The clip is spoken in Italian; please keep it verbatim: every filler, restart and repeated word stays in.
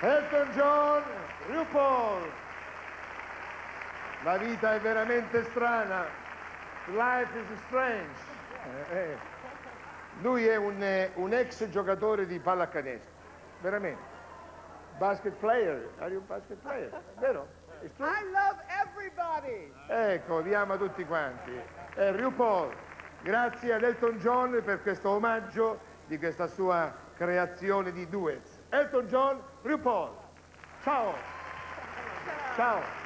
Elton John, RuPaul. La vita è veramente strana. Life is strange. Eh, eh. Lui è un, eh, un ex giocatore di pallacanestro, veramente. Basket player. Are you a basket player? Vero? I love everybody. Ecco, vi ama tutti quanti. Eh, RuPaul, grazie ad Elton John per questo omaggio di questa sua creazione di duets. Elton John, RuPaul. Ciao. Ciao.